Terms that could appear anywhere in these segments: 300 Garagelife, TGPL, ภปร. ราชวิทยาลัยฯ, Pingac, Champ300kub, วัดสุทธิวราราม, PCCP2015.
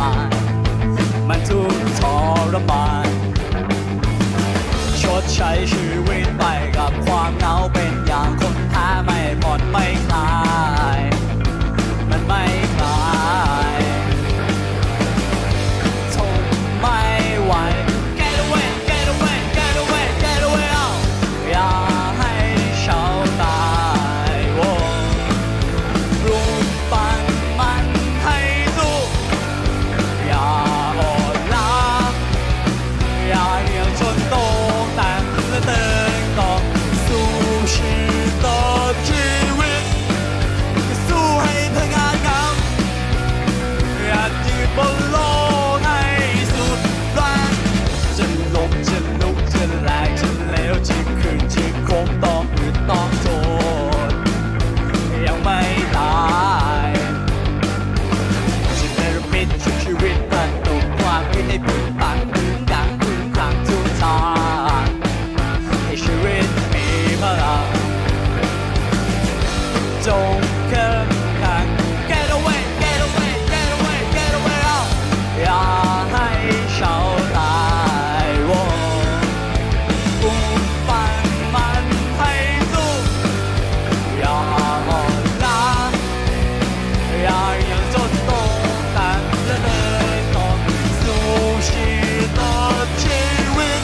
มานมันทุกทรมานชดใช้ชีวิตไปกับความเหงาเป็นอย่างคนแพ้ไม่หมดไม่คลายมันไม่คลายทนไม่ไหว Get away Get away Get away Get away อย่าให้เขาตายรุมปั่นมันให้สู้อย่าอ่อนล้าอย่าเหนียวชนโตแต่ละเติร์กต่อสู้ชีวิตต่อชีวิตสู้ให้เธองานงามอยากยืนบนโลกให้สุดแรงจะหลบจะลุกจะแรงจะเลวจะขึ้นจะโค้งต้องหยุดต้องโทษยังไม่ตายจะเนรมิตชุดชีวิตประตูความคิดให้พื้นปังพื้นดังพื้นกลางทุกทางให้ชีวิตมีพลังจงเข้มแข็ง Get away Get away Get away Get away อย่าให้เขาตายปุ้มปันมันให้สู้อย่าอ่อนล้าอย่ายังจนโตแต่จะเดินต่อสู้ชีวิตต่อชีวิต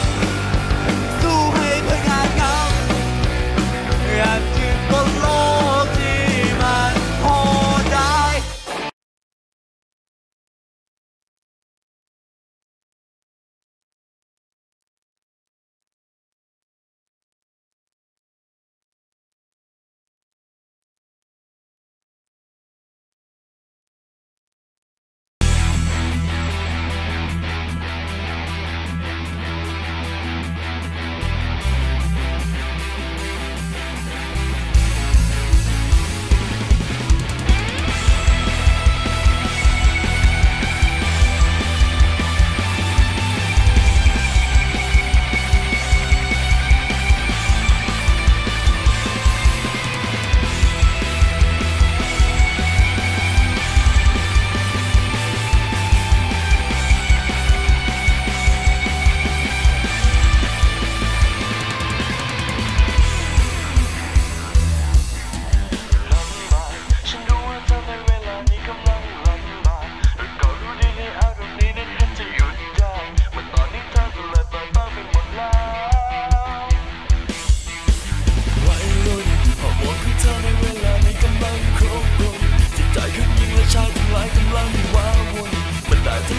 สู้ให้เธองานงามอยากยืนบนโลกที่มันพอได้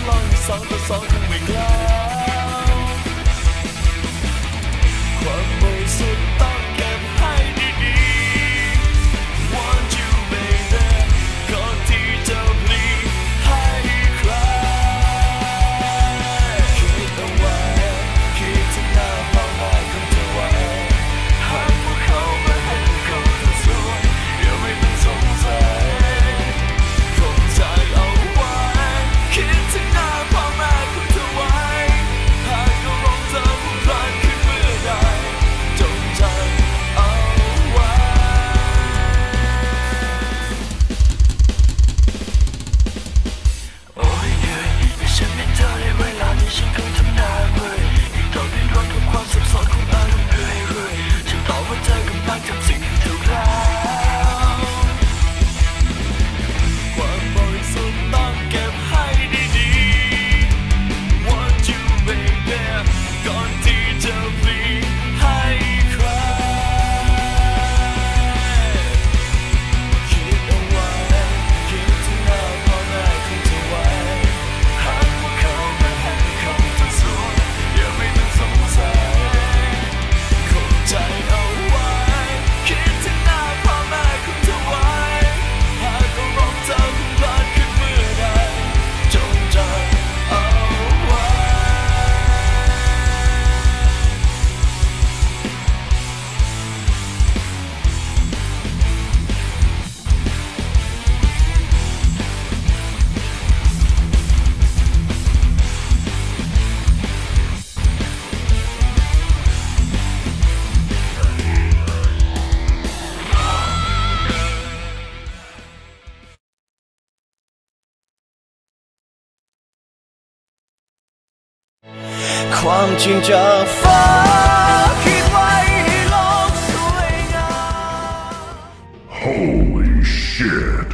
Why? ความจริงจากฟ้าคิดไว้ให้โลกสวยงาม Holy shit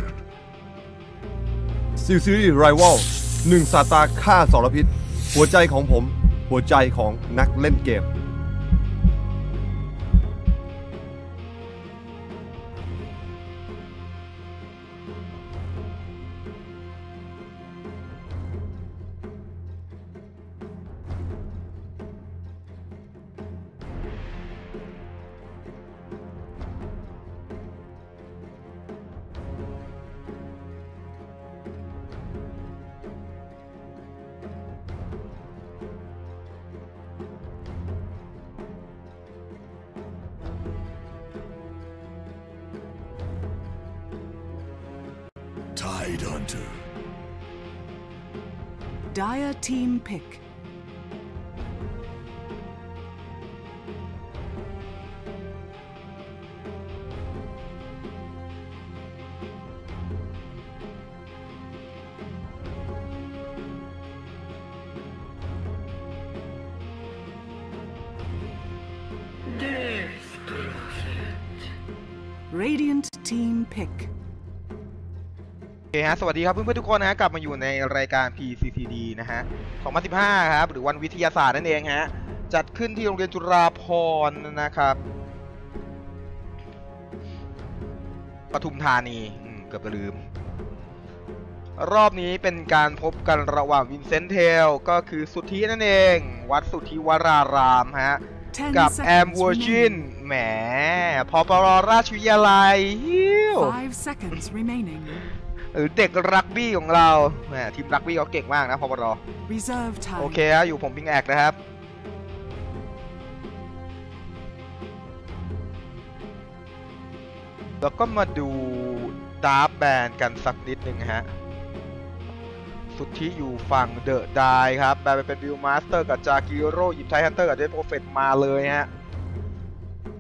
ซีรีส์ Rival หนึ่งสาตาฆ่าสารพิษหัวใจของผมหัวใจของนักเล่นเกมDire team pick. Radiant team pick.โอเคฮะสวัสดีครับเพื่อนๆทุกคนนะกลับมาอยู่ในรายการ PCCD นะฮะ 2015 ครับหรือวันวิทยาศาสตร์นั่นเองฮะจัดขึ้นที่โรงเรียนจุฬาภรณ์นะครับปทุมธานีเกือบลืมรอบนี้เป็นการพบกันระหว่างวินเซนเทลก็คือสุทธินั่นเองวัดสุทธิวรารามฮะกับแอมเวอร์จินแหมพปร.ราชวิทยาลัยเด็กรักบี้ของเราทีมรักบี้เขาเก่งมากนะพปร.โอเคครับอยู่ผมพิงแอกนะครับแล้วก็มาดูดาร์ฟแบนกันสักนิดหนึ่งฮะสุดที่อยู่ฝั่งเดอะไดครับแบนไปเป็นวิวมาสเตอร์กับจากิโร่หยิบไทฮันเตอร์กับเดนโปรเฟตมาเลยฮะ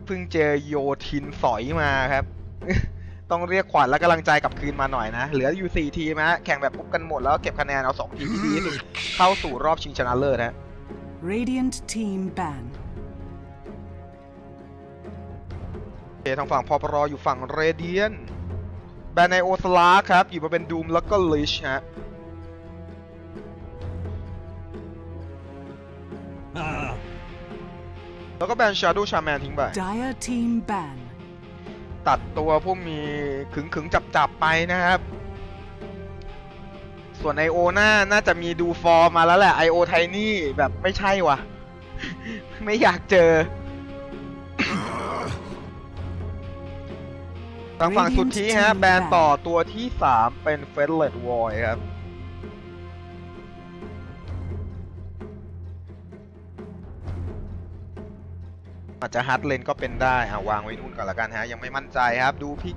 เพิ่งเจอโยทินสอยมาครับต้องเรียกขวัญและกำลังใจกลับคืนมาหน่อยนะเหลืออยู่4ทีมฮะแข่งแบบพบกันหมดแล้วเก็บคะแนนเอา2ทีมที่ดีที่สุดเข้าสู่รอบชิงชนะเลิศฮะ Radiant Team Ban ทางฝั่งพปร.อยู่ฝั่ง Radiant แบนในโอสลาครับอยู่มาเป็น Doom แล้วก็ Lich ฮะแล้วก็แบน Shadow Shaman ทิ้งไป Dire Team Banตัดตัวผู้มีขึงขึงจับไปนะครับส่วนไอโอน่าจะมีดูฟอร์มมาแล้วแหละไอโอไทนี่แบบไม่ใช่วะ ไม่อยากเจอ ทางฝั่งสุดที่ฮะแบนต่อตัวที่3เป็นเฟสเลดวอยครับอาจจะฮัตเลนก็เป็นได้วางไว้นู่นก่อนละกันฮะยังไม่มั่นใจครับดูพี่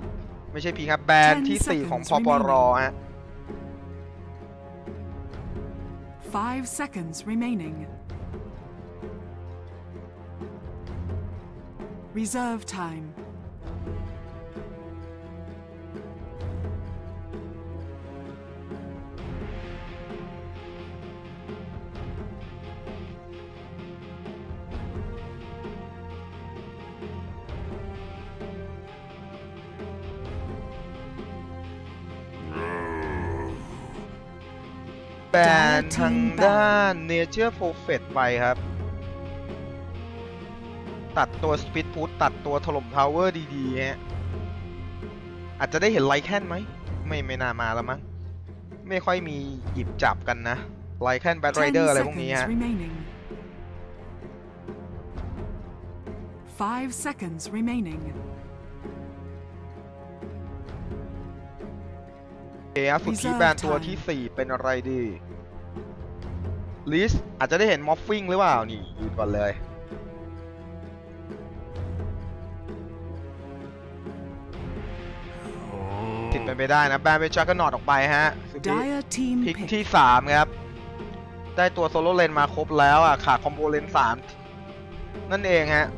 ไม่ใช่พี่ครับแบนที่4ของพปร.ฮะ 5 seconds remaining reserve time แบนทางด้านเนเจอร์โฟเฟตไปครับตัดตัวสปิทพุทตัดตัวถล่มพาวเวอร์ดีๆฮะอาจจะได้เห็นไลแคนไหมไม่น่ามาแล้วมั้งไม่ค่อยมีหยิบจับกันนะไลแคนแบทไรเดอร์อะไรพวกนี้ฮะ5 seconds remainingสุดที่แบนตัวที่4เป็นอะไรดีลิสอาจจะได้เห็นมอฟฟิงหรือเปล่านี่ยืนก่อนเลยติดไปไม่ได้นะแบนไปชักก็นอดออกไปฮะพิกที่3ครับได้ตัวโซโลเลนมาครบแล้วอ่ะขาดคอมโบเลน3นั่นเองฮะ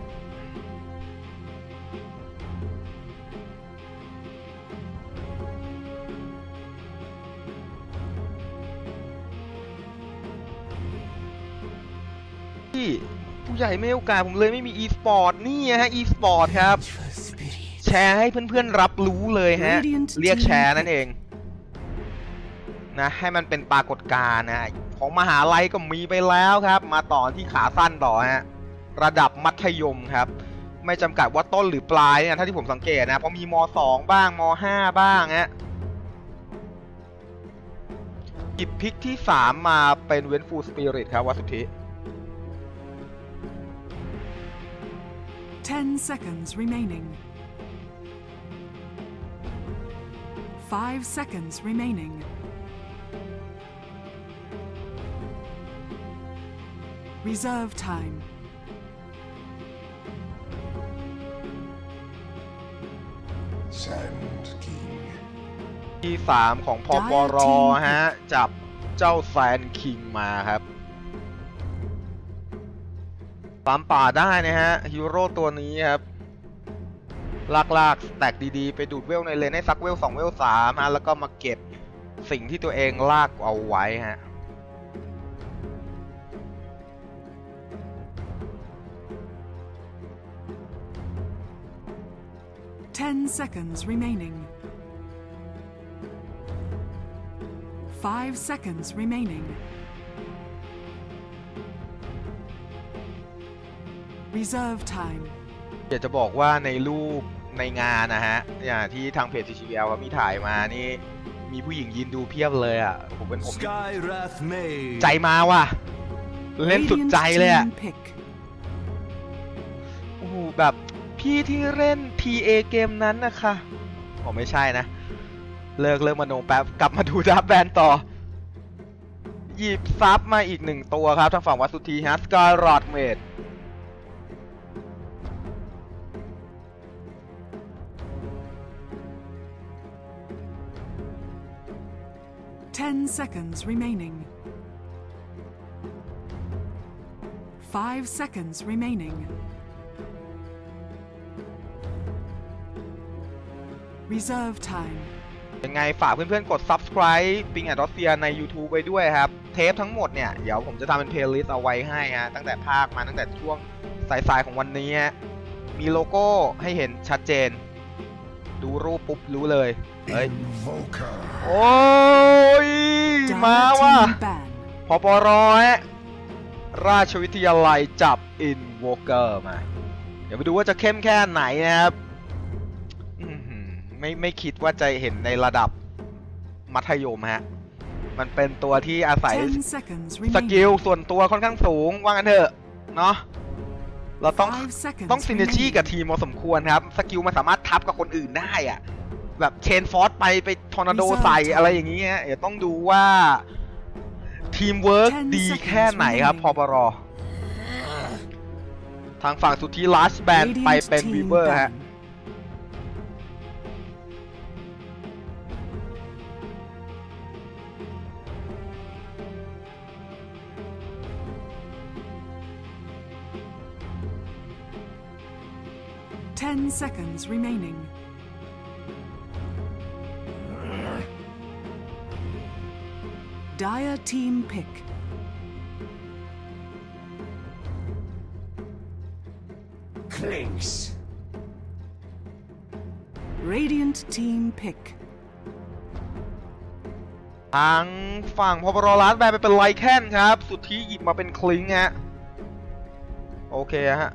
ที่ผู้ใหญ่ไม่ให้โอกาสผมเลยไม่มี e-sport นี่ฮะ e-sport ครับแชร์ให้เพื่อนๆรับรู้เลยฮะเรียกแชร์นั่นเองนะให้มันเป็นปรากฏการณ์นะของมหาลัยก็มีไปแล้วครับมาต่อที่ขาสั้นต่อฮะระดับมัธยมครับไม่จำกัดว่าต้นหรือปลายเนี่ยถ้าที่ผมสังเกตนะเพราะมีม.2 บ้างม.5 บ้างฮะหยิบพิกที่3มาเป็นเวนฟูลสปิริตครับวัดสุทธิ10 seconds remaining 5 seconds remaining reserve time Sand King ที่3ของพปร.ฮะจับเจ้าแซนคิงมาครับฟาร์มป่าได้นะฮะฮีโร่ตัวนี้ครับลากๆแตกดีๆไปดูดเวลในเลนให้ซักเวล2เวล3ฮะแล้วก็มาเก็บสิ่งที่ตัวเองลากเอาไว้ฮะ10 seconds remaining. 5 seconds remaining. Reserve time. อยากจะบอกว่าในรูปในงานนะฮะอย่างที่ทางเพจ TGPL เขามีถ่ายมานี่มีผู้หญิงยืนดูเพียบเลยอ่ะผมใจมาว่ะเล่นสุดใจเลยอ่ะโอ้โหแบบพี่ที่เล่น TA เกมนั้นนะคะอ๋อไม่ใช่นะเลิกมโนแป๊บกลับมาดูดราฟแบนต่อหยิบซับมาอีก1ตัวครับทางฝั่งวัดสุทธิฮะสกาลอตเมด10 seconds remaining 5 seconds remaining reserve time ยังไงฝากเพื่อนๆกด subscribe ปิงแอนด์ดอสเซียใน YouTube ไปด้วยครับเทปทั้งหมดเนี่ยเดี๋ยวผมจะทำเป็น playlist เอาไว้ให้ฮะตั้งแต่ภาคมาตั้งแต่ช่วงสายๆของวันนี้ฮะมีโลโก้ให้เห็นชัดเจนดูรูปปุ๊บรู้เลยเฮ้ยโอ้ยมาว่ะพปร.ฮะราชวิทยาลัยจับ Invoker มาเดี๋ยวไปดูว่าจะเข้มแค่ไหนนะครับไม่คิดว่าจะเห็นในระดับมัธยมฮะมันเป็นตัวที่อาศัยสกิลส่วนตัวค่อนข้างสูงว่างั้นเถอะเนาะเราต้องซินเนอร์จีกับทีมพอสมควรครับสกิลมันสามารถทับกับคนอื่นได้อะแบบเชนฟอร์สไปทอร์นาโดใส่อะไรอย่างนี้ฮะเดี๋ยวต้องดูว่าทีมเวิร์กดีแค่ไหนครับพปร.ทางฝั่งสุทธิลัสแบนไปเป็นวีเวอร์ฮะ10 seconds remaining. Dire team pick. Clinks. Radiant team pick. ทางฝั่งพปร.ลัสแบนไปเป็นไลแคนครับสุดที่หยิบมาเป็นคลิงฮะโอเคฮะ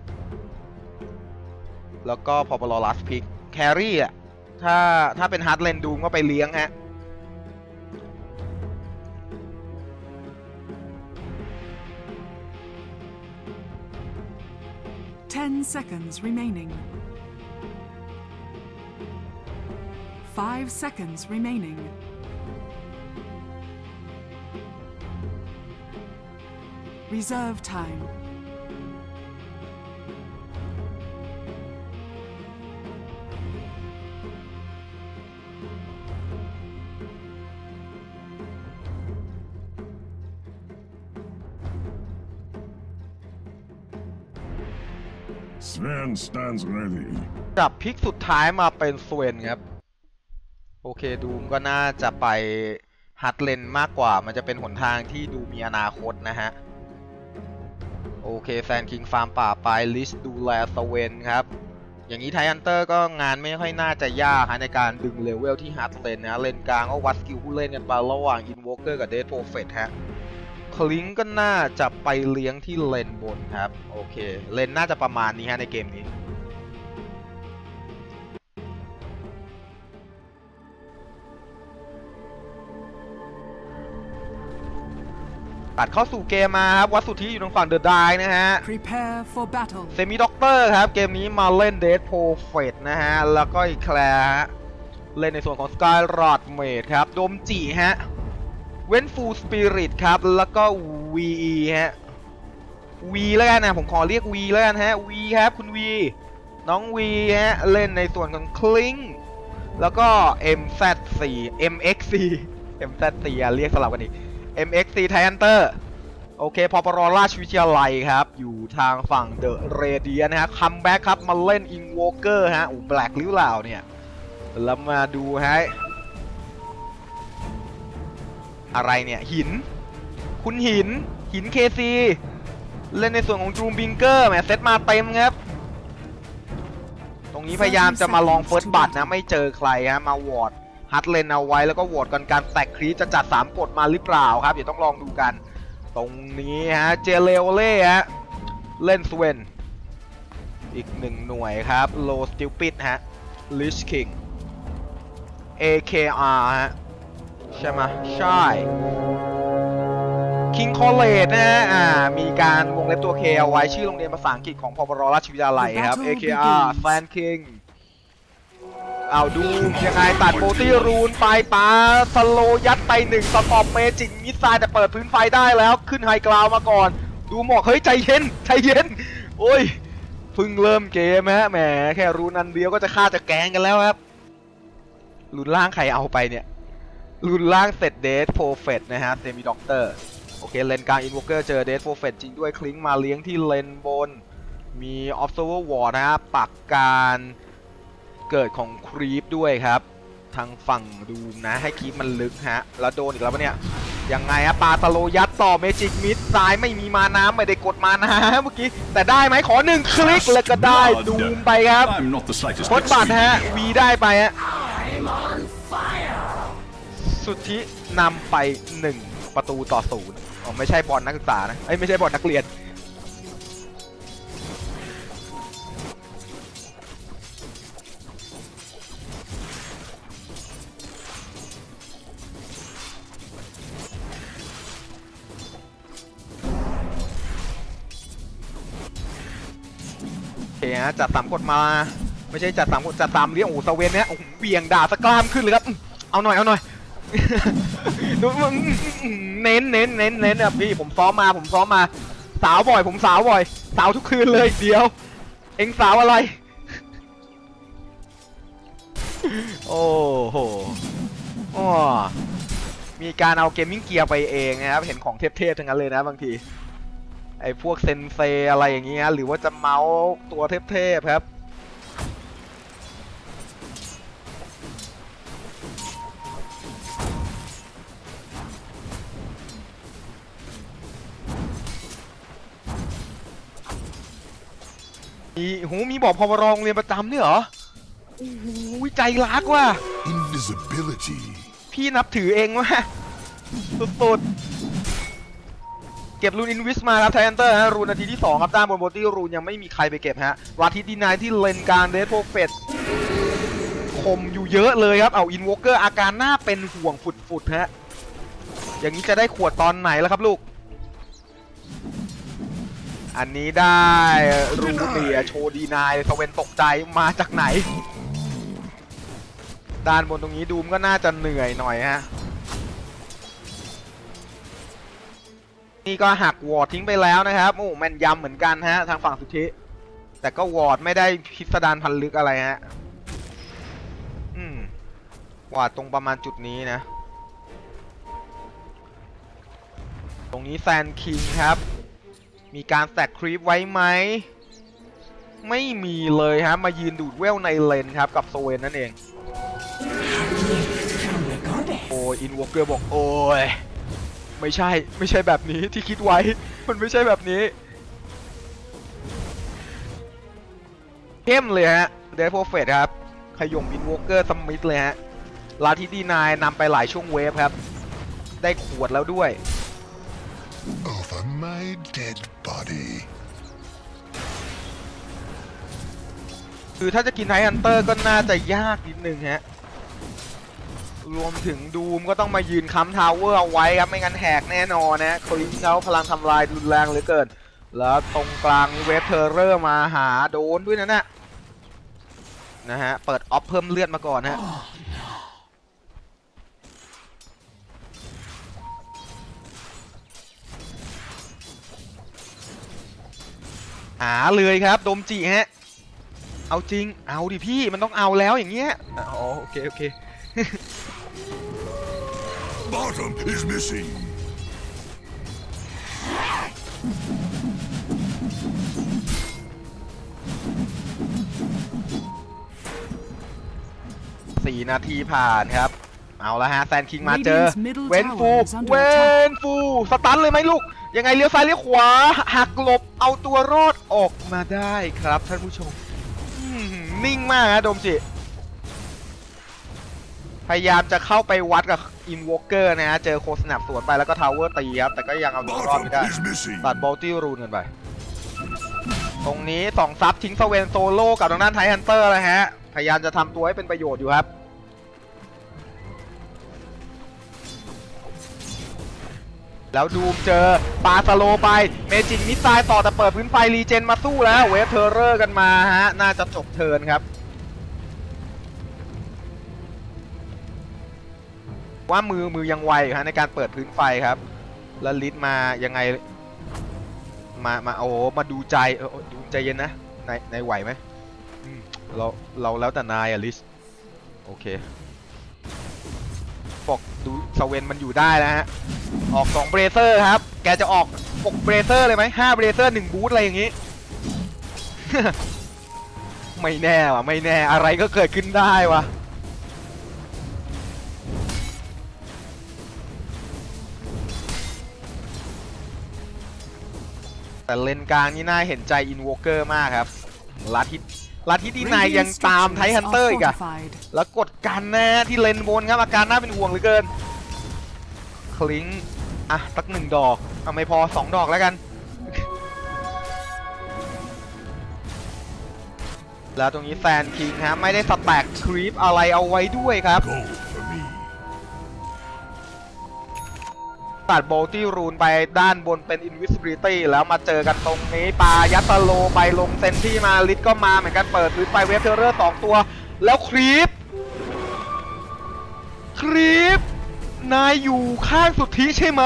แล้วก็พปร.ลัสพิกแครี่อ่ะถ้าเป็นฮาร์ดเลนดูมก็ไปเลี้ยงฮะ10 seconds remaining 5 seconds remaining reserve timeจับพิกสุดท้ายมาเป็นสเวนครับโอเคดูมก็น่าจะไปฮัตเลนมากกว่ามันจะเป็นหนทางที่ดูมีอนาคตนะฮะ โอเคแซนคิงฟาร์มป่าไปลิชดูแลสเวนครับอย่างนี้ไทฮันเตอร์ก็งานไม่ค่อยน่าจะยากในการดึงเลเวลที่ฮาร์ดเซนนะเลนกลางก็วัดสกิลผู้เล่นกันไประหว่างอินโวเกอร์กับเดธโปรเฟตฮะคลิงก็น่าจะไปเลี้ยงที่เลนบนครับโอเคเลนน่าจะประมาณนี้ฮะในเกมนี้ตัดเข้าสู่เกมมาครับวัดสุทธิอยู่ทางฝั่งเดอะไดน์นะฮะเซมิด็อกเตอร์ครับเกมนี้มาเล่นเดธโปรเฟตนะฮะแล้วก็อีกแคลร์เล่นในส่วนของสกายรอดเมดครับโดมจิฮะเว้นฟูลสปิริตครับแล้วก็ VE ฮะ V แล้วกันนะผมขอเรียก V แล้วกันฮะ V ครับคุณ V น้อง V ฮะเล่นในส่วนของคลิงแล้วก็ MZ4 MX4 เรียกสลับกันอีก MX4 ไทฮันเตอร์โอเคพอปรราชวิทยาลัยครับอยู่ทางฝั่งเดอะเรเดียนนะฮะคัมแบ็กครับมาเล่นอิงโวเกอร์ฮะอูแบล็กหรือเปล่าเนี่ยแล้วมาดูฮะอะไรเนี่ยหินคุณหิน KC เล่นในส่วนของจูมบิงเกอร์แหมเซตมาเต็มครับตรงนี้พยายามจะมาลองเฟิร์สบัตนะไม่เจอใครฮะมาวอร์ดฮัตเลนเอาไว้แล้วก็วอร์ดกันการแตกครีจะจัด3กดมาหรือเปล่าครับเดี๋ยวต้องลองดูกันตรงนี้ฮะเจเลโอเล่ฮะเล่นสเวนอีก1หน่วยครับโลสติลปิดฮะลิชคิง AKR ฮะใช่ไหมใช่คิงคอลเลจนะฮะมีการวงเล็บตัวเคเอาไว้ชื่อโรงเรียนภาษาอังกฤษของพปรราชวิทยาลัยครับ AKR แฟนคิงเอาดูยังไงตัดโบตี้รูนไปปาสโลยัดไป1สตอปเมจิกมิสไซล์แต่เปิดพื้นไฟได้แล้วขึ้นไฮกราวมาก่อนดูหมอกเฮ้ยใจเย็นใจเย็นโอ้ยเพิ่งเริ่มเกมฮะแหมแค่รูนอันเดียวก็จะฆ่าจะแกงกันแล้วครับรูนล่างใครเอาไปเนี่ยรุ่นล่างเสร็จเดธโปรเฟตนะฮะเซมิด็อกเตอร์โอเคเลนกลางอินวอเกอร์เจอเดธโปรเฟตจริงด้วยคลิงมาเลี้ยงที่เลนบนมีออฟเซอร์เวอร์วอร์นะฮะปักการเกิดของครีปด้วยครับทางฝั่งดูนะให้ครีปมันลึกฮะแล้วโดนอีกแล้วปะเนี่ยยังไงฮะปาตาโลยัดต่อเมจิกมิดซ้ายไม่มีมาน้ำไม่ได้กดมานะเมื่อกี้แต่ได้ไหมขอหนึ่งคลิกแล้วก็ได้ดูมไปครับโคตรบัตฮะวีได้ไปฮะสุทธินำไป1ประตูต่อ0อ๋อไม่ใช่บอลนักศึกษานะไม่ใช่บอลนักเรียนโอเคฮะจัดสามกดมาไม่ใช่จัดสามกดจัดสามเลี้ยงโอ้สเวนเนี่ยโอ้เบี่ยงด่าสกล้ามขึ้นเลยครับเอาหน่อยเอาหน่อยเน้นอ่ะพี่ผมซ้อมมาสาวบ่อยสาวทุกคืนเลยเดียวเอ็งสาวอะไรโอ้โหมีการเอาเกมมิ่งเกียร์ไปเองนะครับเห็นของเทพๆทั้งนั้นเลยนะบางทีไอ้พวกเซนเซอะไรอย่างเงี้ยหรือว่าจะเมาส์ตัวเทพๆครับมีบอกพวรองเรียนประจำนี่เหรอโอ้โหใจรักว่ะพี่นับถือเองว่ะสุดๆเก็บรูนอินวิสมาครับไทฮันเตอร์ฮะรูนนาทีที่2ครับด้านบนบอดี้รูนยังไม่มีใครไปเก็บฮะราทิดีนายที่เลนการเดธโปรเฟตคมอยู่เยอะเลยครับเอาอินวอเกอร์อาการหน้าเป็นห่วงฝุดๆฮะอย่างนี้จะได้ขวดตอนไหนแล้วครับลูกอันนี้ได้รูเนียโชว์ดีนายสเวนตกใจมาจากไหนด้านบนตรงนี้ดูมก็น่าจะเหนื่อยหน่อยฮะนี่ก็หักวอร์ดทิ้งไปแล้วนะครับโอ้แม่นยำเหมือนกันฮะทางฝั่งสุทธิแต่ก็วอร์ดไม่ได้พิสดารพันลึกอะไรฮะวอร์ดตรงประมาณจุดนี้นะตรงนี้แซนคิงครับมีการแตกครีปไว้ไหมไม่มีเลยฮะมายืนดูดเวลในเลนครับกับโซเวนนั่นเองโอ้ยอินวอเกอร์บอกโอ้ยไม่ใช่แบบนี้ที่คิดไว้มันไม่ใช่แบบนี้ เข้มเลยฮะเดฟโฟเฟตครับขยมบินวอล์เกอร์สมิธเลยฮะลาทิดีนายนำไปหลายช่วงเวฟครับได้ขวดแล้วด้วย Over my dead body. คือถ้าจะกินไนท์ฮันเตอร์ก็น่าจะยากนิดนึงฮะรวมถึงดูมก็ต้องมายืนค้ำทาวเวอร์เอาไว้ครับไม่งั้นแหกแน่นอนนะคลินเขาพลังทำลายรุนแรงเหลือเกินแล้วตรงกลางเวฟเทอร์เรอร์มาหาโดนด้วยนะเนี่ยนะฮะเปิดออฟเพิ่มเลือดมาก่อนฮะหาเลยครับโดมจิฮะเอาจริงเอาดิพี่มันต้องเอาแล้วอย่างเงี้ยอ๋อโอเคโอเค4 นาทีผ่านครับเอาละฮะแซนคิงมาเจอเวนฟูสตันเลยไหมลูกยังไงเลี้ยวซ้ายเลี้ยวขวาหักหลบเอาตัวรอดออกมาได้ครับท่านผู้ชมนิ่งมากนะโดมจิพยายามจะเข้าไปวัดกับอินวอล์เกอร์นะฮะเจอโคสนับสวนไปแล้วก็ทาวเวอร์ตีครับแต่ก็ยังเอาตัวรอดไม่ได้ตัดบอลตี้รูนกันไปตรงนี้สองซับทิ้งสเวนโซโล่กับทางด้านไทฮันเตอร์นะฮะพยายามจะทำตัวให้เป็นประโยชน์อยู่ครับแล้วดูมเจอปาซาโลไปเมจิกมิสไซล์ต่อแต่เปิดพื้นไฟรีเจนมาสู้แล้วเวฟเทอร์เรอร์กันมาฮะน่าจะจบเทิร์นครับว่ามือยังไวอยู่ฮะในการเปิดพื้นไฟครับแล้วลิสมายังไงมาโอ้มาดูใจดูใจเย็นนะในไหวไหมเราแล้วแต่นายอะลิสโอเคบอกดูสเวนมันอยู่ได้แล้วฮะออก2เบรเซอร์ครับแกจะออก6เบรเซอร์เลยไหม5เบรเซอร์1บูทอะไรอย่างงี้ ไม่แน่ว่ะไม่แน่อะไรก็เกิดขึ้นได้ว่ะแต่เลนกลางนี่น่าเห็นใจอินวอล์เกอร์มากครับลัดที่ดีนายยังตามไทฮันเตอร์อีกอะแล้วกดกันนะที่เลนบนครับอาการน่าเป็นห่วงเหลือเกินคลิงอ่ะสัก1ดอกเอาไม่พอ2ดอกแล้วกันแล้วตรงนี้แฟนคิงฮะไม่ได้สแต็กครีปอะไรเอาไว้ด้วยครับตัดโบลตี้รูนไปด้านบนเป็น Invisibility แล้วมาเจอกันตรงนี้ปายัตโลไปลงเซนที่มาลิสก็มาเหมือนกันเปิดพื้นไปเวฟเทอร์เรอร์2ตัวแล้วครีปนายอยู่ข้างสุทธิใช่ไหม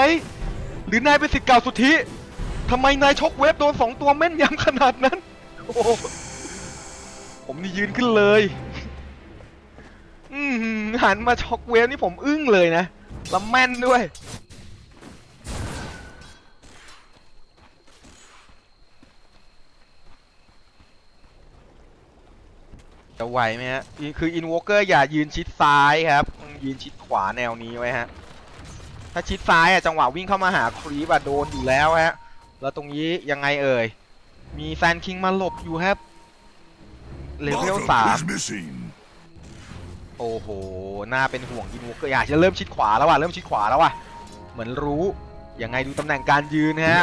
หรือนายเป็นศิษย์เก่าสุทธิทำไมนายชกเวฟโดน2ตัวแม่นยำขนาดนั้นโอ้ผมนี่ยืนขึ้นเลยหันมาชกเวฟนี่ผมอึ้งเลยนะแล้วแม่นด้วยจะไหวไหมฮะคืออินวอล์เกอร์อย่ายืนชิดซ้ายครับยืนชิดขวาแนวนี้ไว้ฮะถ้าชิดซ้ายอะจังหวะวิ่งเข้ามาหาครีบอะโดนอยู่แล้วฮะแล้วตรงนี้ยังไงเอ่ยมีแฟนคิงมาหลบอยู่ครับเลเวล3โอ้โหน่าเป็นห่วงอินวอล์เกอร์อยากจะเริ่มชิดขวาแล้วอะเหมือนรู้ยังไงดูตำแหน่งการยืนฮะ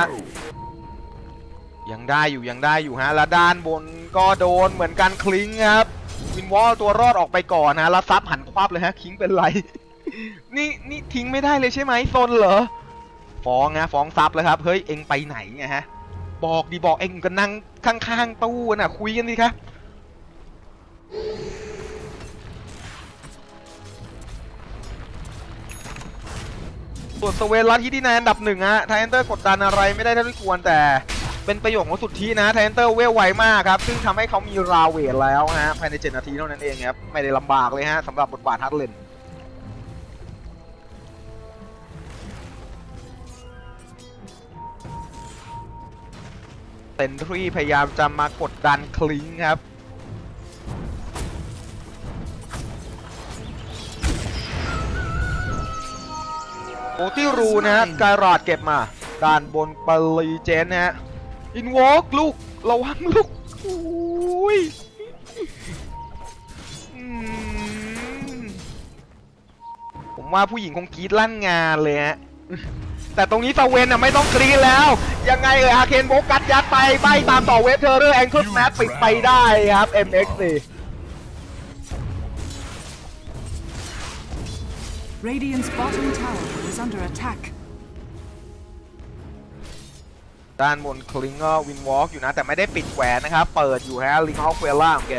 ยังได้อยู่ฮะแล้วด้านบนก็โดนเหมือนกันคลิงครับวินวอลตัวรอดออกไปก่อนนะแล้วซับหันควับเลยฮะคิงเป็นไร นี่ทิ้งไม่ได้เลยใช่ไหมซนเหรอฟ้องนะฟ้องซับเลยครับเฮ้ยเอ็งไปไหนเนี่ยฮะบอกดีบอกเอ็งกันนั่งข้างๆตู้น่ะคุยกันดิครับส่วนสเวลลัทที่ดีนายอันดับ1ฮะไทเทนเตอร์กดดันอะไรไม่ได้เท่าที่ควรแต่เป็นประโยชน์ของสุดที่นะไทเทนเตอร์เวลไวมากครับซึ่งทำให้เขามีราเวทแล้วฮะภายใน7 นาทีเท่านั้นเองครับไม่ได้ลำบากเลยฮะสำหรับบทบาทฮัตเลนเซนทรีพยายามจะมากดดันคลิงครับโอติรูนะฮะการาดเก็บมาด้านบนปลีเจนฮะอินวอล์กลูกระวังลูกโอ้ย ผมว่าผู้หญิงคงกรี๊ดลั่นงานเลยฮะแต่ตรงนี้ซาเวนน่ะไม่ต้องกรี๊ดแล้วยังไงอาเคนโบกัสยัดไปใบตามต่อเวฟเทอร์เรอร์แองเกิลแมทปิดไปได้ครับ MX4 Radiant's bottom tower is under attack ด้านบนคลิงเกอร์วินวอล์กอยู่นะแต่ไม่ได้ปิดแหวนนะครับเปิดอยู่ฮะลิงฮอลเควล่าของแก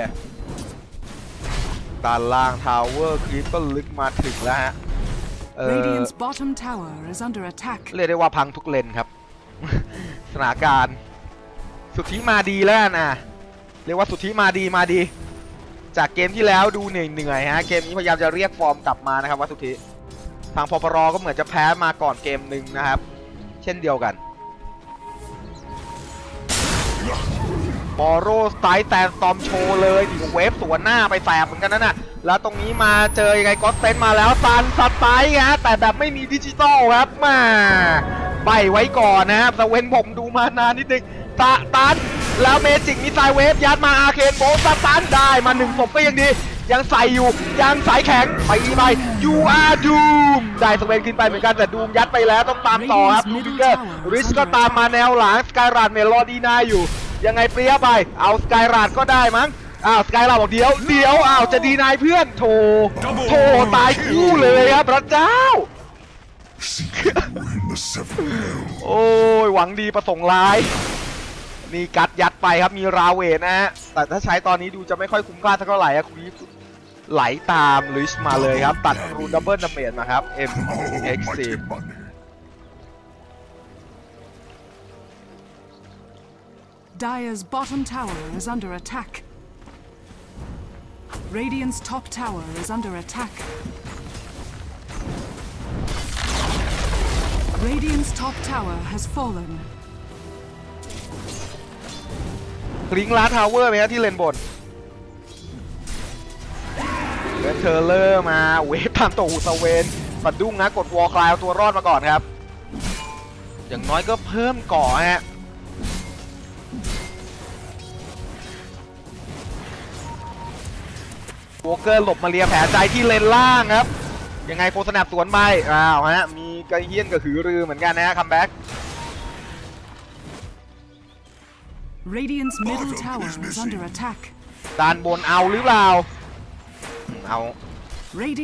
ด้านล่างทาวเวอร์คลิปก็ลึกมาถึงแล้วฮะเรียกได้ว่าพังทุกเลนครับ สถานการณ์สุทธิมาดีแล้วนะเรียกว่าสุทธิมาดีจากเกมที่แล้วดูเหนื่อยฮะเกมนี้พยายามจะเรียกฟอร์มกลับมานะครับว่าสุทธิทางพปรก็เหมือนจะแพ้มาก่อนเกมหนึ่งนะครับเช่นเดียวกันบอโร่สไตล์แตนตอมโชว์เลยดิเวฟสวนหน้าไปแสบเหมือนกันนั่นน่ะแล้วตรงนี้มาเจอยังไงก็เซนมาแล้วซันสไตล์ฮะแต่แบบไม่มีดิจิตอลครับมาใบไว้ก่อนนะครับสเวนผมดูมานานนิดนึงตะตันแล้วเมจิกมีสายเวฟยัดมาอาเคนโบสตันได้มาหนึ่งศพก็ยังดียังใส่อยู่ยังสายแข็งไปไป you are doom ได้สเวนขึ้นไปเหมือนกันแต่ดูมยัดไปแล้วต้องตามต่อครับดูดิเกอร์ริชก็ตามมาแนวหลังสกายรันเมโลดีน่าอยู่ยังไงเปรี้ยไปเอาสกายราดก็ได้มั้งอ้าวสกายราดบอกเดี๋ยวอ้าวจะดีนายเพื่อนโถตายคู่เลยครับพระเจ้าโอ้ยหวังดีประสงค์ร้ายมีกัดยัดไปครับมีราเวทนะฮะแต่ถ้าใช้ตอนนี้ดูจะไม่ค่อยคุ้มค่าเท่าไหร่ครับไหลตามลิชมาเลยครับตัดรูนดับเบิลดาเมจมาครับ MX4Dire's bottom tower is under attack. Radiant's top tower is under attack. Radiant's top tower has fallen. ลิงลาทาวเวอร์ไหมที่เลนบนเวทเทอร์เลอร์มาเวฟตามตัวหูสเวนปัดดุ้งนะกดวอลคลายเอาตัวรอดมาก่อนครับอย่างน้อยก็เพิ่มก่อฮะโบเกอร์หลบมาเลียแผลใจที่เลนล่างครับยังไงโฟสแนปสวนไปอ้าวฮะมีกระเฮี้ยนกระหือรือเหมือนกันนะคัมแบ็ก Radiant's middle tower is under attack ด้านบนเอาหรือเปล่าเอ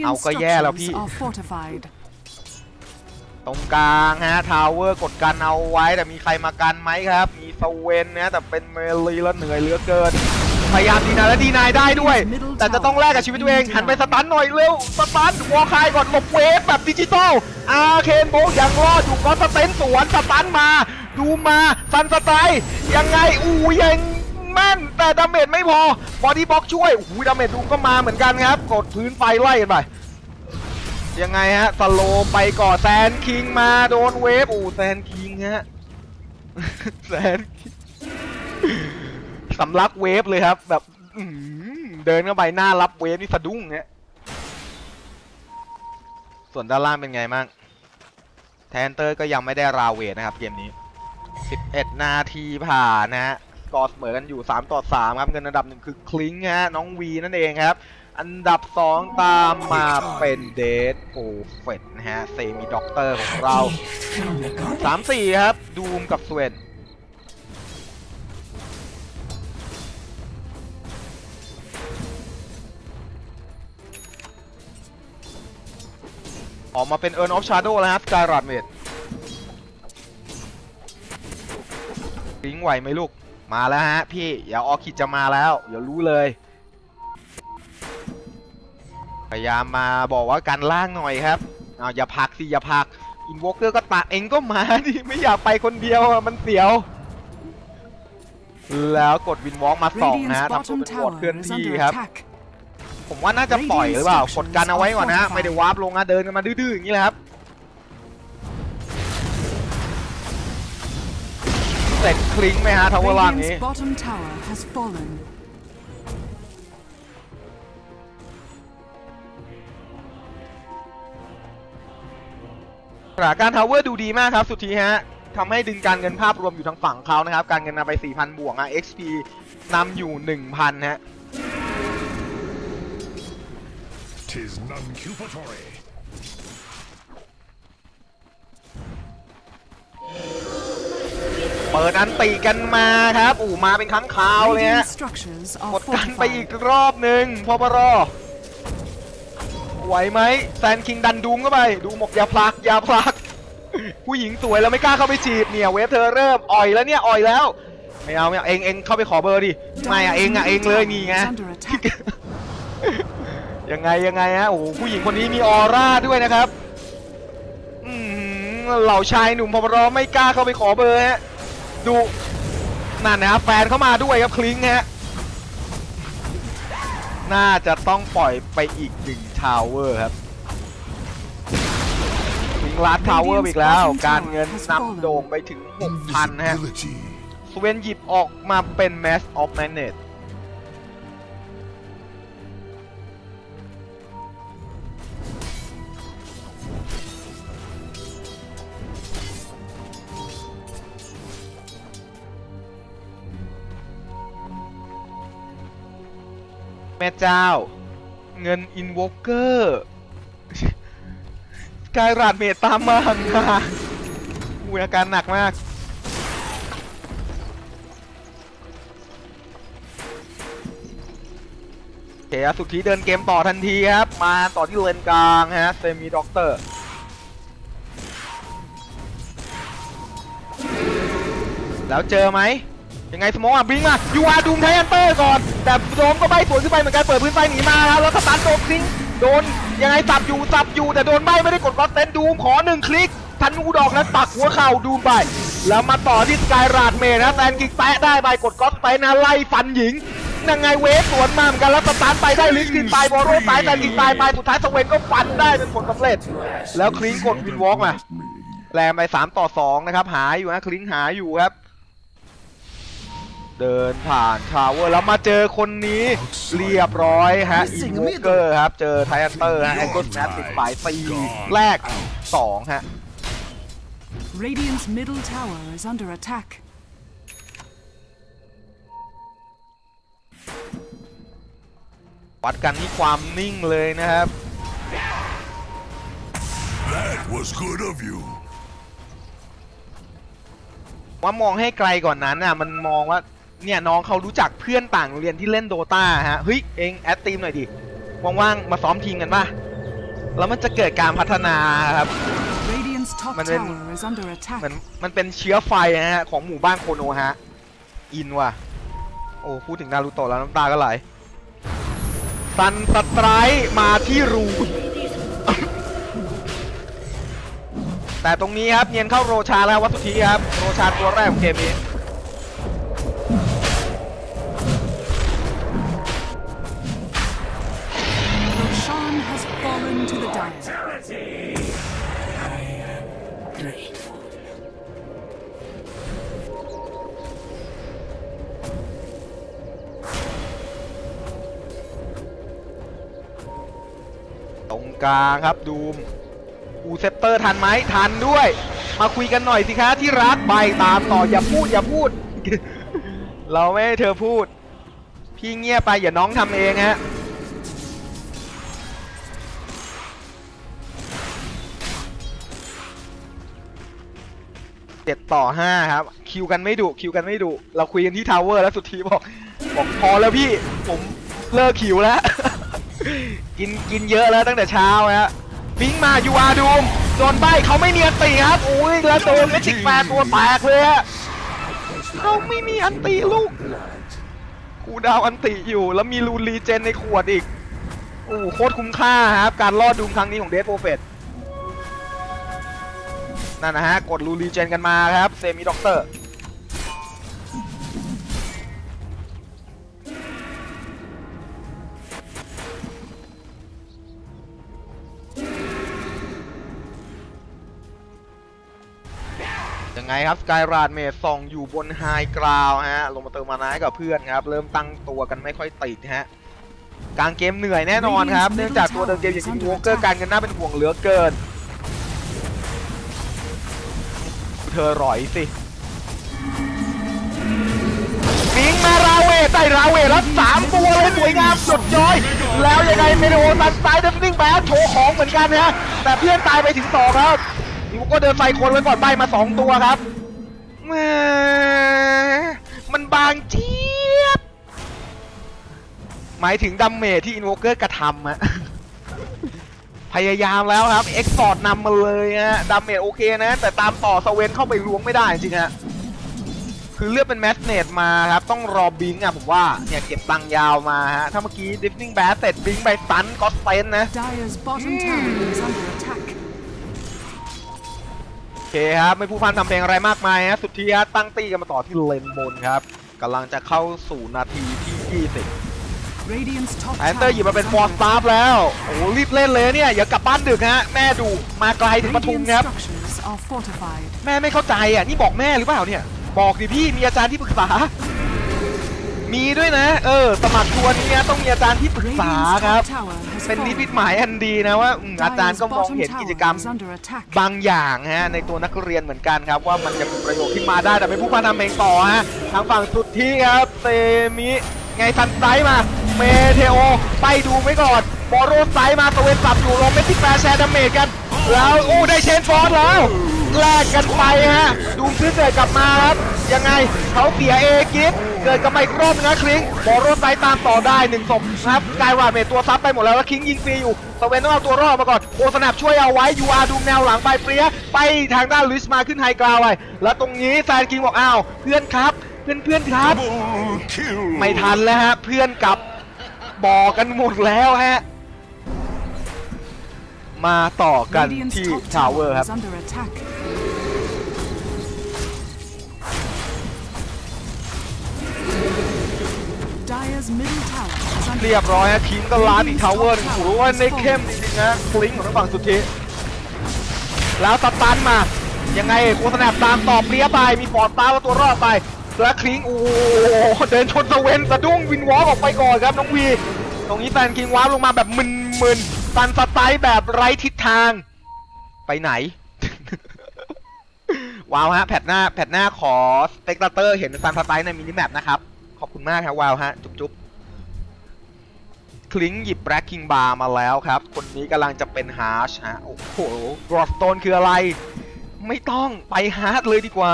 าก็แย่แล้วพี่ตรงกลางฮะทาวเวอร์กดกันเอาไว้แต่มีใครมากันไหมครับมีสเวนนะแต่เป็นเมลีแล้วเหนื่อยเหลือเกินพยายามดีนายและดีนายได้ด้วยแต่จะต้องแลกกับชีวิตตัวเองหันไปสตันหน่อยเร็วสตันวอลคายก่อนหลบเวฟแบบดิจิตอลอาเคนโบยังรอดอยู่ก็สเตนสวนสตันมาดูมาซันสไตล์ยังไงอูยังแม่นแต่ดาเมจไม่พอบอดี้บ็อกช่วยอูดาเมจดูก็มาเหมือนกันครับกดพื้นไฟไล่กันไปยังไงฮะสโลไปก่อนแซนคิงมาโดนเวฟอูแซนคิงฮะแซนสำลักเวฟเลยครับแบบเดินเข้าไปหน้ารับเวฟนี่สะดุ้งเนี่ยส่วนด้านล่างเป็นไงมั่งแทนเตอร์ก็ยังไม่ได้ราเวทนะครับเกมนี้11นาทีผ่านนะฮะกอร์สเหมือนกันอยู่3-3ครับเงินอันดับ1คือคลิงฮะน้องวีนั่นเองครับอันดับ2ตามมาเป็นเดทโอเฟตนะฮะเซมิด็อกเตอร์ของเรา3-4ครับดูมกับสเวนออกมาเป็นเอิร์นออฟชาร์โดแล้วครับสกายรัดเมดลิงไหวไหมลูกมาแล้วฮะพี่อย่าออคิดจะมาแล้วอย่ารู้เลยพยายามมาบอกว่ากันล่างหน่อยครับอย่าพักสิอย่าพักอินวอล์กเกอร์ก็ตาเองก็มาดิไม่อยากไปคนเดียวมันเสียวแล้วกดวินวอล์กมาสองนะทำตัวเป็นโหดเคลื่อนที่ครับผมว่าน่าจะปล่อยหรือเปล่ากดกันเอาไว้ก่อนนะไม่ได้วาร์ปลงนะเดินกันมาดื้อๆอย่างนี้แหละครับเสร็จคลิงไหมฮะทาวเวอร์ล่างนี้สถานการณ์ทาวเวอร์ดูดีมากครับสุดทีฮะทำให้ดึงการเงินภาพรวมอยู่ทางฝั่งเขานะครับการเงินนำไป 4,000 บวกนะ XP นำอยู่ 1,000 ฮะ เปิดอันตีกันมาครับอู่มาเป็นครั้งคราวเลยฮะกดกันไปอีกรอบหนึ่งพปร.ไหวไหมแซนคิงดันดุ้งเข้าไปดูหมกยาพลักยาพลักผู้หญิงสวยแล้วไม่กล้าเข้าไปจีบเนี่ยเวฟเธอเริ่มอ่อยแล้วเนี่ยอ่อยแล้วไม่เอาไม่เอาเองเข้าไปขอเบอร์ดิไม่อะเองเลยนี่ไงยังไงฮะโอ้ผู้หญิงคนนี้มีออร่าด้วยนะครับเหล่าชายหนุ่มพปร.ไม่กล้าเข้าไปขอเบอร์ฮะดูนั่นนะแฟนเข้ามาด้วยครับคลิ้งฮะน่าจะต้องปล่อยไปอีกหนึ่งทาวเวอร์ครับทิ้งลัดทาวเวอร์อีกแล้วการเงินนำโด่งไปถึง 6,000 ฮะสเวนหยิบออกมาเป็นแมสออฟแมนเนตแม่เจ้าเงินอินวอลเกอร์กายราดเมตตามมาค่ะอุ้ยอาการหนักมากเขยสุดที่เดินเกมต่อทันทีครับมาต่อที่เลนกลางฮะเซมิด็อกเตอร์แล้วเจอไหมยังไงสมองอ่ะบิงมายูอาดูมไทอันเตอร์ก่อนแต่โดมก็ใบสวนขึ้นไปเหมือนกันเปิดพื้นไฟหนีมาแล้วแล้วสตาร์โดมคลิกโดนยังไงสับอยู่แต่โดนใบไม่ได้กดล็อกเต้นดูมขอหนึ่งคลิกทันงูดอกนั้นปักหัวเข่าดูมไปแล้วมาต่อที่กายราดเมย์นะแซนกิกแปะได้ใบกดก๊อตไปนะไล่ฟันหญิงยังไงเวฟสวนมาเหมือนกันแล้วสตาร์ไปได้ลิสกินไปบอลโร่ตายแต่กินตายไปสุดท้ายสเวนก็ฟันได้เป็นผลสำเร็จแล้วคลิกกดวินวอล์กมาแรงไป3-2นะครับหาอยู่นะคลิกหาอยู่ครับเดินผ่านทาวเวอร์แล้วมาเจอคนนี้เรียบร้อยฮะอินวอเกอร์ครับเจอไทอันเตอร์ฮะแองเกิลแมทติดฝ่ายตีแรก2ฮะวัดกันที่ความนิ่งเลยนะครับว่ามองให้ไกลก่อนนั้นน่ะมันมองว่าเนี่ยน้องเขารู้จักเพื่อนต่างเรียนที่เล่นโดตาฮะเฮ้ยเองแอดทีมหน่อยดิว่างๆมาซ้อมทีมกันป่ะแล้วมันจะเกิดการพัฒนาครับมันเป็นเชื้อไฟฮะของหมู่บ้านโคโนะฮะอินว่ะโอ้พูดถึงนารูโตะแล้วน้ำตาก็ไหลซันสไตร์มาที่รูแต่ตรงนี้ครับเนียนเข้าโรชาแล้ววัตถุทีครับโรชาตัวแรกของเกมนี้ตรงกลางครับดูมอูเซปเตอร์ทันไหมทันด้วยมาคุยกันหน่อยสิคะที่รักไปตามต่ออย่าพูด เราไม่ให้เธอพูดพี่เงียบไปอย่าน้องทำเองฮะ7-5ครับคิวกันไม่ดุเราคุยกันที่ทาวเวอร์แล้วสุดทีบอกพอแล้วพี่ผมเลิกคิวแล้ว กินเยอะแล้วตั้งแต่เช้าฮะบิงมายูอาดูมโดนใบเขาไม่มีอันตีครับอุ้ยแล้วโดนเมจิกแฟร์ตัวแตกเลยฮะเขาไม่มีอันตีลูกกูดาวอันตีอยู่แล้วมีรูนรีเจนในขวดอีกโอ้โคตรคุ้มค่าครับการรอดดูมครั้งนี้ของเดธโปรเฟตนั่นนะฮะกดรูนรีเจนกันมาครับเซมิด็อกเตอร์ไงครับสกายราดเมทส่องอยู่บนไฮกราวฮะลงมาเติมมานะกับเพื่อนครับเริ่มตั้งตัวกันไม่ค่อยติดฮะกลางเกมเหนื่อยแน่นอนครับเนื่องจากตัวเดินเกมอย่างอินวอเกอร์การกันหน้าเป็นห่วงเหลือเกินเธอร่อยสิบิงมาราเวใต้ราเวแล้ว3ตัวเลยสวยงามสดย้อยแล้วยังไงเมโดตันซ้ายเดินวิ่งไปโชว์ของเหมือนกันฮะแต่เพื่อนตายไปถึง2ครับก็เดินไฟคนไว้ก่อนใบมา2ตัวครับ างเจี๊ยบหมายถึงดัมเมจที่อินโวเกอร์กระทำอะ พยายามแล้วครับเอ็กซ์พอร์ตนำมาเลยฮะดัมเมจโอเคนะแต่ตามต่อสเวนเข้าไปล้วงไม่ได้จริงฮะคือเลือกเป็นแมสเนตมาครับต้องรอบิงอะผมว่าเนี่ยเก็บตังยาวมาฮะถ้าเมื่อกี้ดิฟนิ่งแบสเสร็จบิงไปตันก็สเตนนะโอเคครับไม่พูดพันทำเพลงอะไรมากมายฮะสุดที่ฮะตั้งตีกันมาต่อที่เลนบนครับกำลังจะเข้าสู่นาทีที่20แอนเตอร์หยิบมาเป็นฟอร์สตาร์ฟแล้วโอ้รีบเล่นเลยเนี่ยอย่ากลับบ้านดึกฮะแม่ดูมาไกลถึงปทุมครับแม่ไม่เข้าใจอ่ะนี่บอกแม่หรือเปล่าเนี่ยบอกดิพี่มีอาจารย์ที่ปรึกษามีด้วยนะสมัครทัวร์นี้นะต้องมีอาจารย์ที่ปรึกษาครับเป็นนิดหมายอันดีนะว่าอาจารย์ก็มองเห็นกิจกรรมบางอย่างฮะในตัวนักเรียนเหมือนกันครับว่ามันจะเป็นประโยชน์ที่มาได้แต่ไม่พูดมาทำเพลงต่อฮะทางฝั่งสุดที่ครับเซมิไงทันไซด์มาเมเทโอไปดูไว้ก่อนบอโรไซด์มาตะเวนสับอยู่ลงเมทิกแฟร์แชร์ดาเมจกันแล้วอู้ได้เชนฟอร์สแล้วแลกกันไปฮะดูมซื้อเกิดกลับมาครับยังไงเขาเสียเอกิฟเกิดกับมาอีกรอบนะคลิงบอโรไซด์ตามต่อได้หนึ่งศพครับกายว่าเมทตัวซับไปหมดแล้วแล้วคิงยิงฟรีอยู่ตะเวนต้องเอาตัวรอดมาก่อนโอสนับช่วยเอาไว้ยูอาร์ดูแนวหลังไปเปรี้ยไปทางด้านลุยส์มาขึ้นไฮกราวไว้แล้วตรงนี้แซนคิงบอกอ้าวเพื่อนครับเพื่อนครับไม่ทันแล้วฮะเพื่อนกับบอกกันหมดแล้วฮะมาต่อกันที่ทาวเวอร์ครับเรียบร้อยฮะทีมก็ล้าที่ทาวเวอร์โอ้โหว่าในเข้มจริงๆนะฟลิงของฝั่งสุดทีแล้วสตันมายังไงโคสแนปตามต่อเปรี้ยไปมีปอดตาว่าตัวรอดไปและคลิงโอ้เดินชนสเวนสะดุ้งวินวอล์กออกไปก่อนครับน้องวีตรงนี้แซนคิงวาร์ปลงมาแบบมึนๆตันสไตล์แบบไร้ทิศทางไปไหน ว้าวฮะแพทหน้าขอสเปกเตอร์เห็นตันสไตล์ในมินิแมปนะครับขอบคุณมากครับว้าวฮะจุ๊บๆคลิงหยิบแบล็กคิงบาร์มาแล้วครับคนนี้กำลังจะเป็นฮาร์ชฮะโอ้โหกรอสโตนคืออะไรไม่ต้องไปฮาร์ชเลยดีกว่า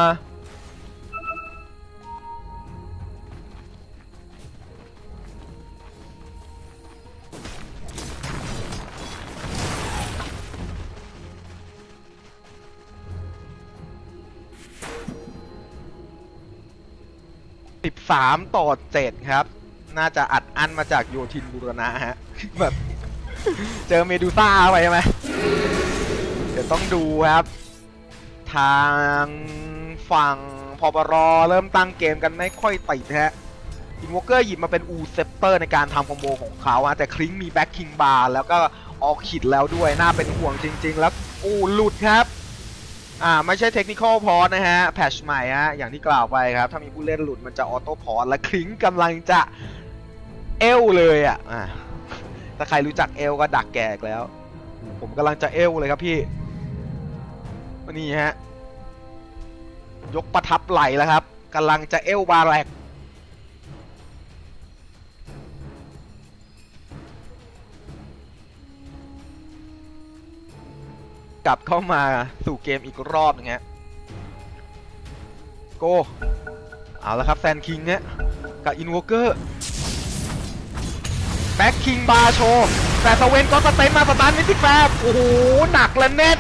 13-7ครับน่าจะอัดอั้นมาจากโยธินบุรณะฮะแบบเจอเมดูซ่าไปใช่ไหมเดี๋ยวต้องดูครับทางฝั่งพปรเริ่มตั้งเกมกันไม่ค่อยติดฮะอินวอเกอร์หยิบมาเป็นอูเซปเตอร์ในการทำคอมโบของเขาแต่คลิงมีแบ็คคิงบาร์แล้วก็ออกขิดแล้วด้วยน่าเป็นห่วงจริงๆแล้วอูหลุดครับไม่ใช่เทคนิคอลพอร์ตนะฮะแพชใหม่ฮะอย่างที่กล่าวไปครับถ้ามีผู้เล่นหลุดมันจะออโต้พอร์ตและคลิงกำลังจะเอลเลยอ่ะถ้าใครรู้จักเอลก็ดักแกกแล้วผมกำลังจะเอลเลยครับพี่นี่ฮะยกประทับไหลแล้วครับกำลังจะเอลบาแรกกลับเข้ามาสู่เกมอีกรอบนึงฮะโกเอาละครับแซนคิงเนี่ยกับอินวอเกอร์แบ็คคิงบาโชแต่สเวนก็สเตนมาสตาร์มิติแฟบโอ้โหหนักและแน่น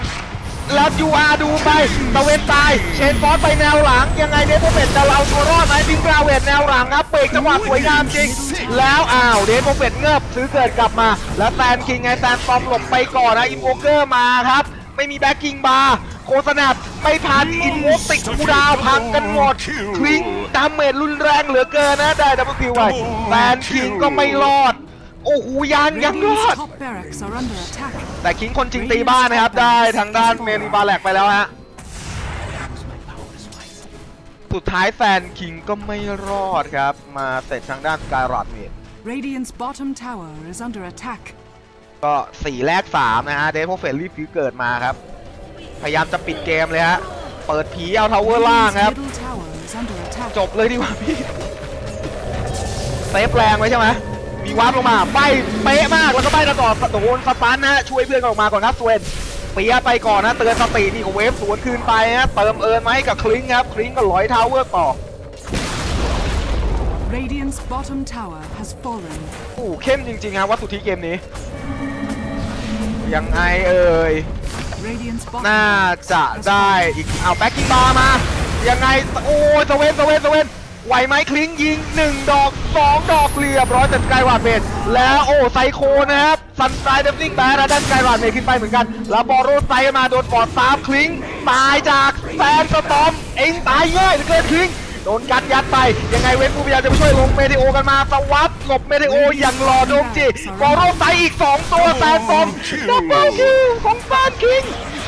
แล้วยูอาร์ดูไปสเวนตายเชนฟอสไปแนวหลังยังไงเดโมเบตจะเราตัวรอดไหมบิงบราเวตแนวหลังครับเปรกจังหวะสวยงามจริงแล้วอ้าวเดโมเบตเงือบซื้อเกิดกลับมาแล้วแซนคิงไงแซนฟอมหลบไปก่อนนะอินวอเกอร์มาครับไม่มีแบ็กกิ้งบาร์โคสแนปไม่ทันอินโมติกกูดาวพังกันหมดคลิงดาเมจรุนแรงเหลือเกินนะได้ดับเบิลคิวไว้แฟนคิงก็ไม่รอดโอ้โหยังรอดแต่คิงคนจริงตีบ้านนะครับได้ทางด้านเมนูบาแลกไปแล้วฮะสุดท้ายแฟนคิงก็ไม่รอดครับมาเสร็จทางด้านสกายรอดเมจก็4แรก3นะฮะเดฟโพเฟสรีบฟิวเกิดมาครับพยายามจะปิดเกมเลยฮะเปิดผีเอาทาวเวอร์ล่างครับจบเลยดีกว่าพี่เซฟแรงไว้ใช่ไหมมีวาร์ปลงมาไปเป๊ะมากแล้วก็ไปต่อสตูนสตันนะช่วยเพื่อนออกมาก่อนครับสเวนเปียไปก่อนนะเตือนสตินี่ของเวฟสวนคืนไปนะเติมเอิร์นไหมกับคลิงครับคลิงก็ลอยทาวเวอร์ต่อ Radiant's bottom tower has fallen. โอ้เข้มจริงๆครับวัดสุทธิเกมนี้ยังไงเอ่ยน่าจะได้อีกเอาแบ็กกิ้งบาร์มายังไงโอ้ยสเวนไหวไหมคลิ้งยิง1ดอก2ดอกเรียบร้อยแต่สกายวาร์ดเบสแล้วโอ้ไซโคนะครับซันไตร์เดฟลิงแบร์ด้านสกายวาร์ดเบสขึ้นไปเหมือนกันแล้วบอลโรดไซมาโดนปอดตามคลิ้งตายจากแซนสตอมเองตายเย้ยเกินคลิ้งโดนกัดยัดไปยังไงเวฟผู้พยายามจะไปช่วยลงเมเทโอกันมาสวัสดิ์หลบเมเทโออย่างหล่อโดมจีบอลโรดไซอีก2ตัวแซนสตอมดับเบิลคิวของแซนคิง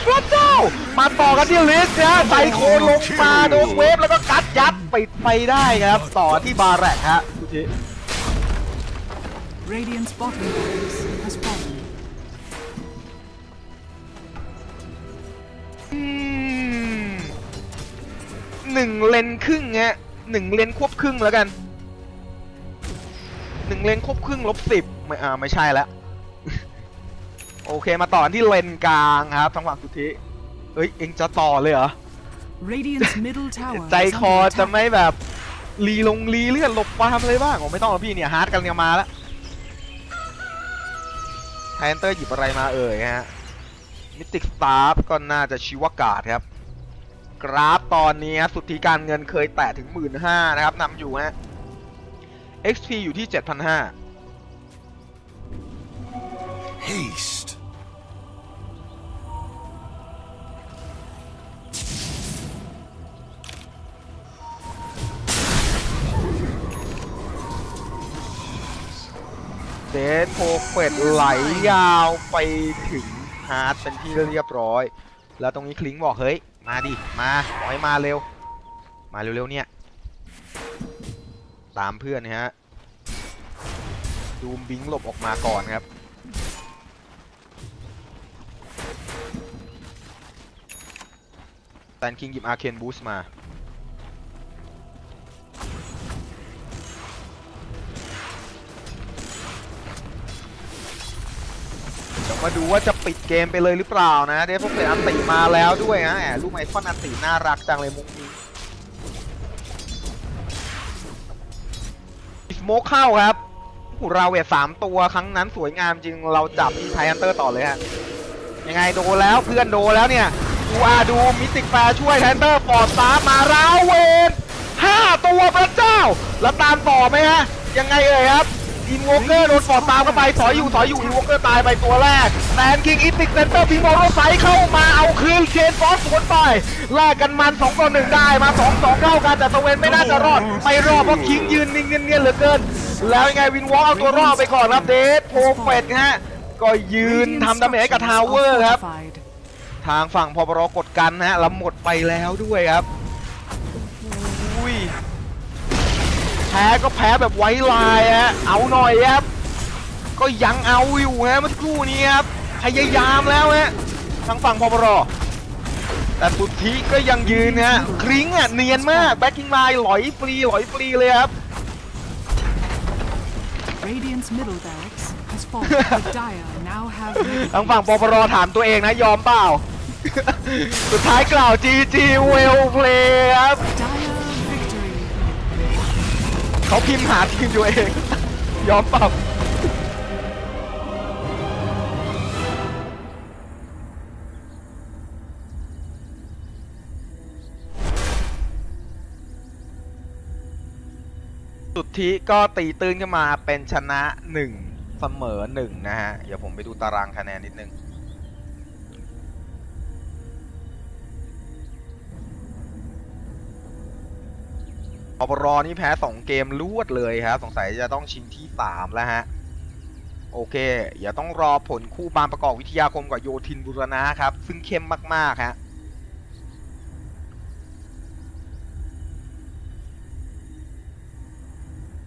พระเจ้ามาต่อกันที่ลิสนะไซโคลงมาโดนเวฟแล้วก็กัดยัดปิดไปได้ครับต่อที่บาแรกฮะดูที1เลนครึ่งฮะ1เลนควบครึ่งแล้วกัน1เลนควบครึ่งลบ10ไม่ใช่แล้วโอเคมาต่อที่เลนกลางครับทางฝั่งสุทธิเอ้ยเอ็งจะต่อเลยเหรอ ใจคอจะไม่แบบรีเลื่อนหลบความเลยบ้างผมไม่ต้องหรอกพี่เนี่ยฮาร์ดกันยังมาแล้วไทเทนเตอร์หยิบอะไรมาเอ่ยฮะมิติกสตาร์ก็น่าจะชีวกาศครับกราฟตอนนี้สุทธิการเงินเคยแตะถึง 15,000 นะครับนำอยู่ฮะ XP อยู่ที่ 7,500 Hasteเดนโพเฟตไหลยาวไปถึงฮาร์ดเป็นที่เรียบร้อยแล้วตรงนี้คลิงบอกเฮ้ยมาดิมาขอให้มาเร็วมาเร็วๆเนี่ยตามเพื่อนนะฮะดูมบิงหลบออกมาก่อนครับแตนคิงหยิบอาร์เคนบูสต์มามาดูว่าจะปิดเกมไปเลยหรือเปล่านะเดฟพวกเตะอันติมาแล้วด้วยนะแหมลูกไอคอนอันติน่ารักจังเลยมุกนี้สโมกเข้าครับเราเวท3ตัวครั้งนั้นสวยงามจริงเราจับไททันเตอร์ต่อเลยฮะยังไงโดนแล้วเพื่อนโดนแล้วเนี่ยดูมิติกแฟร์ช่วยไททันเตอร์ปอดตามมาราเวน5ตัวพระเจ้าแล้วตามต่อไหมฮะยังไงเอ่ยครับอินวอล์กเกอร์โดนฟอร์ตามเข้าไปถอยอยู่อินวอล์กเกอร์ตายไปตัวแรกแซนคิงอิปติกเซนเตอร์พิมอร์ไซเข้ามาเอาคืนเชนฟอสสวนไปแลกกันมัน2-1ได้มา2-2เข้ากันแต่สเวนไม่น่าจะรอดไม่รอดเพราะคิงยืนนิ่งเงียบเหลือเกินแล้วยังไงวินวอล์กเอาตัวรอดไปก่อนครับเดทโพเฟตฮะก็ยืนทำดาเมจกับทาวเวอร์ครับทางฝั่งพอปรกดกันฮะแล้วหมดไปแล้วด้วยครับแพ้ก็แพ้แบบไว้ลายฮะเอาหน่อยครับก็ยังเอาอยู่ฮะเมื่อครู่นี้ครับพยายามแล้วฮะทางฝั่งพปรแต่สุทธิก็ยังยืนฮะคลิ้งอ่ะเนียนมากแบ็กกิ้งไลน์หลอยปลีเลยครับทางฝั่งพปรถามตัวเองนะยอมเปล่าสุดท้ายกล่าว GG well play ครับเขาพิมพ์หาทีมอยู่เองยอมปรับสุทธิก็ตีตื้นขึ้นมาเป็นชนะ1เสมอ1นะฮะเดี๋ยวผมไปดูตารางคะแนนนิดนึงพปร.นี่แพ้2เกมรวดเลยครับสงสัยจะต้องชิงที่3แล้วฮะโอเคอย่าต้องรอผลคู่บานประกอบวิทยาคมกับโยธินบุรณะครับซึ่งเข้มมากๆฮะ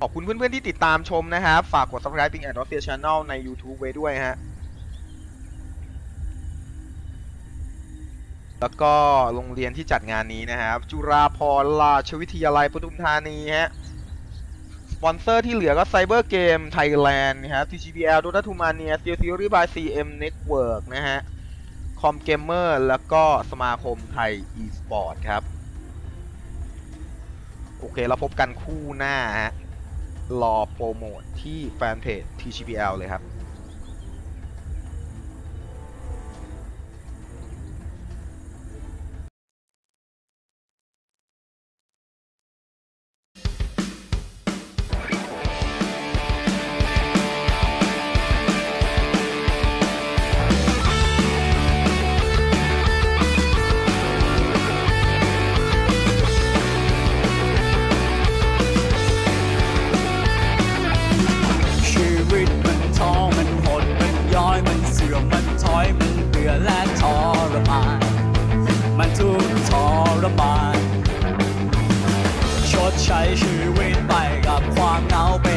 ขอบคุณเพื่อนๆที่ติดตามชมนะครับฝากกด Subscribe และ Official Channel ใน YouTube ไว้ด้วยฮะแล้วก็โรงเรียนที่จัดงานนี้นะครับจุฬาภรณ์ราชวิทยาลัยปทุมธานีฮะสปอนเซอร์ที่เหลือก็ไซเบอร์เกมไทยแลนด์นะครับ TGPL โดต้าทูมาเนียซีซีรีส์บาย CM Network นะฮะคอมเกมเมอร์แล้วก็สมาคมไทย e-sport ครับโอเคเราพบกันคู่หน้าฮะ รอโปรโมทที่แฟนเพจ TGPL เลยครับใช้ชีวิตไปกับความเหงา